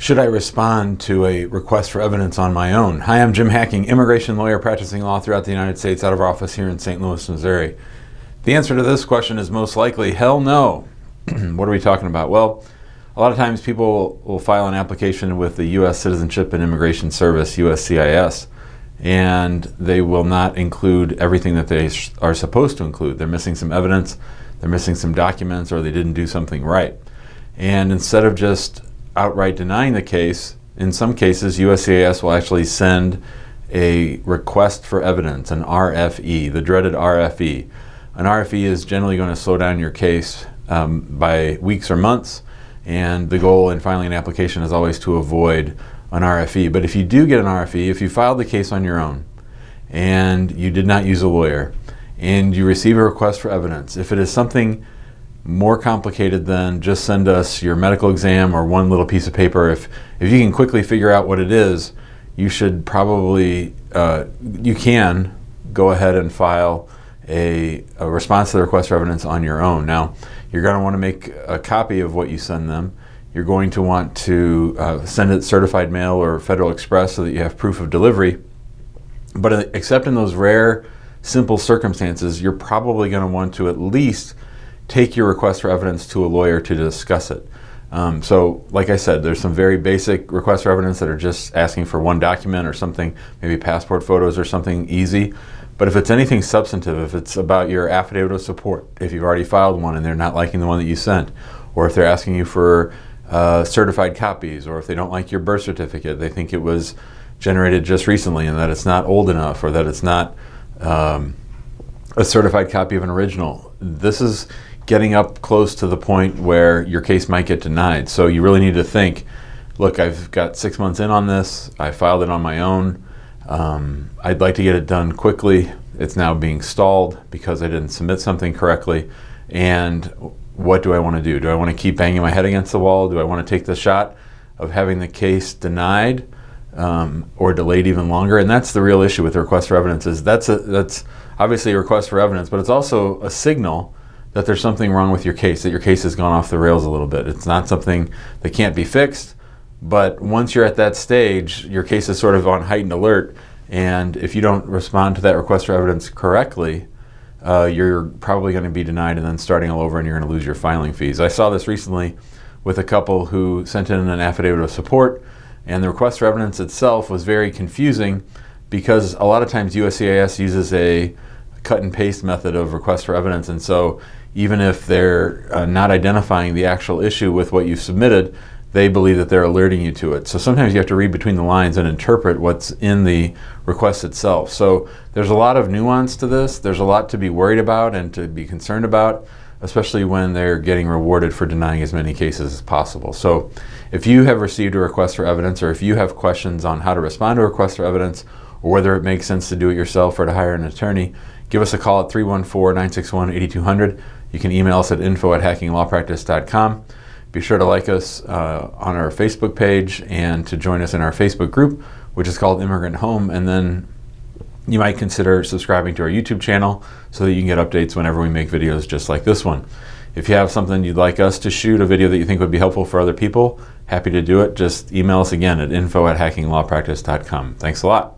Should I respond to a request for evidence on my own? Hi, I'm Jim Hacking, immigration lawyer practicing law throughout the United States out of our office here in St. Louis, Missouri. The answer to this question is most likely, hell no. What are we talking about? Well, a lot of times people will file an application with the U.S. Citizenship and Immigration Service, USCIS, and they will not include everything that they are supposed to include. They're missing some evidence, they're missing some documents, or they didn't do something right. And instead of just outright denying the case, in some cases USCIS will actually send a request for evidence, an RFE, the dreaded RFE. An RFE is generally going to slow down your case by weeks or months, and the goal in filing an application is always to avoid an RFE. But if you do get an RFE, if you filed the case on your own and you did not use a lawyer and you receive a request for evidence, if it is something more complicated than just send us your medical exam or one little piece of paper, if you can quickly figure out what it is, you should probably, you can go ahead and file a response to the request for evidence on your own. Now, you're going to want to make a copy of what you send them. You're going to want to send it certified mail or Federal Express so that you have proof of delivery. But except in those rare, simple circumstances, you're probably going to want to at least take your request for evidence to a lawyer to discuss it. So like I said, there's some very basic requests for evidence that are just asking for one document or something, maybe passport photos or something easy. But if it's anything substantive, if it's about your affidavit of support, if you've already filed one and they're not liking the one that you sent, or if they're asking you for certified copies, or if they don't like your birth certificate, they think it was generated just recently and that it's not old enough, or that it's not a certified copy of an original, this is getting up close to the point where your case might get denied. So you really need to think, look, I've got 6 months in on this, I filed it on my own, I'd like to get it done quickly, it's now being stalled because I didn't submit something correctly, and what do I want to do? Do I want to keep banging my head against the wall? Do I want to take the shot of having the case denied or delayed even longer? And that's the real issue with the request for evidence, is that's obviously a request for evidence, but it's also a signal that there's something wrong with your case, that your case has gone off the rails a little bit. It's not something that can't be fixed, but once you're at that stage, your case is sort of on heightened alert, and if you don't respond to that request for evidence correctly, you're probably going to be denied and then starting all over, and you're going to lose your filing fees. I saw this recently with a couple who sent in an affidavit of support, and the request for evidence itself was very confusing because a lot of times USCIS uses a cut and paste method of request for evidence, and so even if they're not identifying the actual issue with what you've submitted, they believe that they're alerting you to it. So sometimes you have to read between the lines and interpret what's in the request itself. So there's a lot of nuance to this. There's a lot to be worried about and to be concerned about, especially when they're getting rewarded for denying as many cases as possible. So if you have received a request for evidence, or if you have questions on how to respond to a request for evidence, or whether it makes sense to do it yourself or to hire an attorney, give us a call at 314-961-8200. You can email us at info@hackinglawpractice.com. Be sure to like us on our Facebook page and to join us in our Facebook group, which is called Immigrant Home. And then you might consider subscribing to our YouTube channel so that you can get updates whenever we make videos just like this one. If you have something you'd like us to shoot, a video that you think would be helpful for other people, happy to do it. Just email us again at info@hackinglawpractice.com. Thanks a lot.